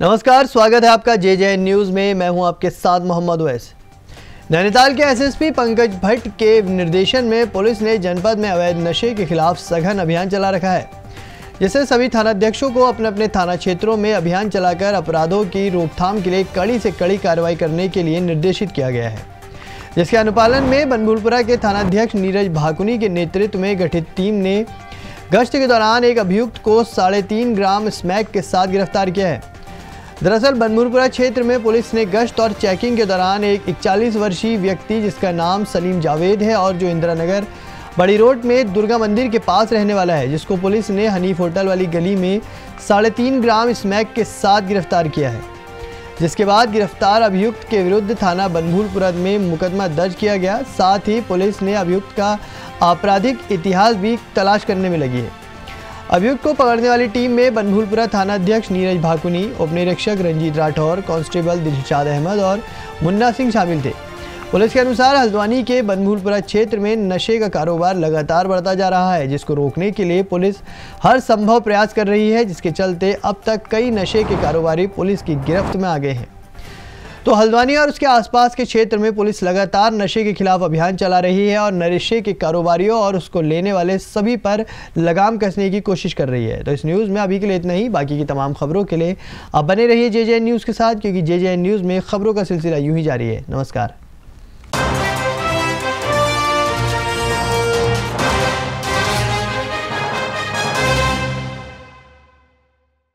नमस्कार, स्वागत है आपका जेजे न्यूज़ में। मैं हूं आपके साथ मोहम्मद उवैस। नैनीताल के एसएसपी पंकज भट्ट के निर्देशन में पुलिस ने जनपद में अवैध नशे के खिलाफ सघन अभियान चला रखा है, जिससे सभी थानाध्यक्षों को अपने अपने थाना क्षेत्रों में अभियान चलाकर अपराधों की रोकथाम के लिए कड़ी से कड़ी कार्रवाई करने के लिए निर्देशित किया गया है, जिसके अनुपालन में बनभुलपुरा के थानाध्यक्ष नीरज भाकुनी के नेतृत्व में गठित टीम ने गश्त के दौरान एक अभियुक्त को 3.5 ग्राम स्मैक के साथ गिरफ्तार किया है। दरअसल बनभुलपुरा क्षेत्र में पुलिस ने गश्त और चेकिंग के दौरान एक 41 वर्षीय व्यक्ति, जिसका नाम सलीम जावेद है और जो इंदिरा नगर बड़ी रोड में दुर्गा मंदिर के पास रहने वाला है, जिसको पुलिस ने हनीफ होटल वाली गली में 3.5 ग्राम स्मैक के साथ गिरफ्तार किया है, जिसके बाद गिरफ्तार अभियुक्त के विरुद्ध थाना बनभुलपुरा में मुकदमा दर्ज किया गया। साथ ही पुलिस ने अभियुक्त का आपराधिक इतिहास भी तलाश करने में लगी है। अभियुक्त को पकड़ने वाली टीम में बनभुलपुरा थानाध्यक्ष नीरज भाकुनी, उपनिरीक्षक रंजीत राठौर, कांस्टेबल दिलशाद अहमद और मुन्ना सिंह शामिल थे। पुलिस के अनुसार हल्द्वानी के बनभुलपुरा क्षेत्र में नशे का कारोबार लगातार बढ़ता जा रहा है, जिसको रोकने के लिए पुलिस हर संभव प्रयास कर रही है, जिसके चलते अब तक कई नशे के कारोबारी पुलिस की गिरफ्त में आ गए हैं। तो हल्द्वानी और उसके आसपास के क्षेत्र में पुलिस लगातार नशे के खिलाफ अभियान चला रही है और नशे के कारोबारियों और उसको लेने वाले सभी पर लगाम कसने की कोशिश कर रही है। तो इस न्यूज़ में अभी के लिए इतना ही। बाकी की तमाम खबरों के लिए आप बने रहिए जेजे न्यूज़ के साथ, क्योंकि जेजे न्यूज़ में खबरों का सिलसिला यूं ही जारी है। नमस्कार।